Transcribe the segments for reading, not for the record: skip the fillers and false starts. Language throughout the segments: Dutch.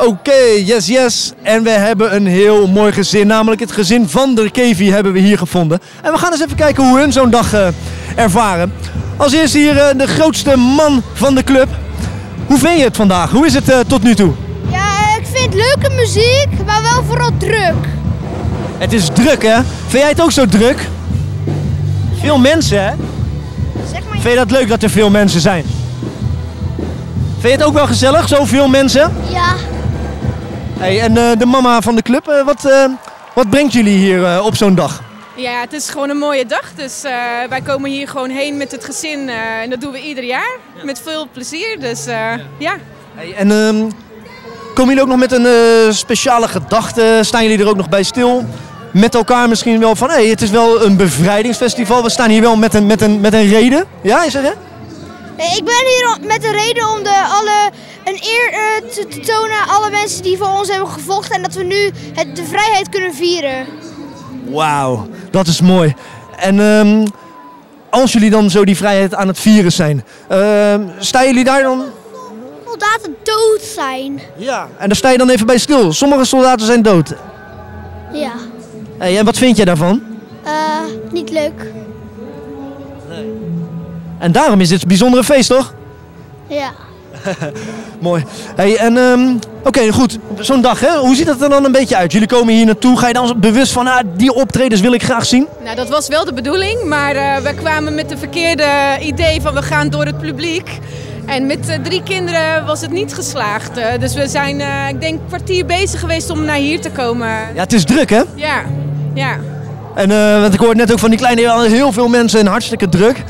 Oké, yes, yes. En we hebben een heel mooi gezin, namelijk het gezin van der Kevi hebben we hier gevonden. En we gaan eens even kijken hoe hun zo'n dag ervaren. Als eerste hier de grootste man van de club. Hoe vind je het vandaag? Hoe is het tot nu toe? Ja, ik vind leuke muziek, maar wel vooral druk. Het is druk, hè? Vind jij het ook zo druk? Veel mensen, hè? Zeg maar... Vind je dat leuk dat er veel mensen zijn? Vind je het ook wel gezellig, zoveel mensen? Ja. Hey, en de mama van de club, wat brengt jullie hier op zo'n dag? Ja, het is gewoon een mooie dag. Dus wij komen hier gewoon heen met het gezin. En dat doen we ieder jaar. Ja. Met veel plezier. Dus ja. Hey, en komen jullie ook nog met een speciale gedachte? Staan jullie er ook nog bij stil? Met elkaar misschien wel van, hey, het is wel een bevrijdingsfestival. We staan hier wel met een reden. Ja, is dat hè? Nee, ik ben hier met een reden om een eer te tonen aan alle mensen die voor ons hebben gevochten. En dat we nu de vrijheid kunnen vieren. Wauw, dat is mooi. En als jullie dan zo die vrijheid aan het vieren zijn, staan jullie daar dan? Soldaten dood zijn. Ja, en daar sta je dan even bij stil. Sommige soldaten zijn dood. Ja. Hey, en wat vind jij daarvan? Niet leuk. Nee. En daarom is dit een bijzondere feest, toch? Ja. Mooi. Hey, en oké, goed. Zo'n dag, hè? Hoe ziet dat er dan een beetje uit? Jullie komen hier naartoe. Ga je dan bewust van, die optredens wil ik graag zien? Nou, dat was wel de bedoeling. Maar we kwamen met de verkeerde idee van we gaan door het publiek. En met 3 kinderen was het niet geslaagd. Dus we zijn, ik denk, een kwartier bezig geweest om naar hier te komen. Ja, het is druk, hè? Ja, ja. En want ik hoorde net ook van die kleine, heel veel mensen en hartstikke druk.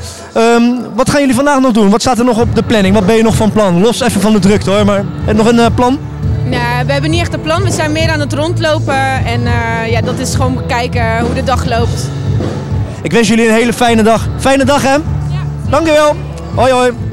Wat gaan jullie vandaag nog doen? Wat staat er nog op de planning? Wat ben je nog van plan? Los even van de drukte hoor, maar nog een plan? Nee, we hebben niet echt een plan. We zijn meer aan het rondlopen en ja, dat is gewoon kijken hoe de dag loopt. Ik wens jullie een hele fijne dag. Fijne dag hè? Ja. Dankjewel. Hoi hoi.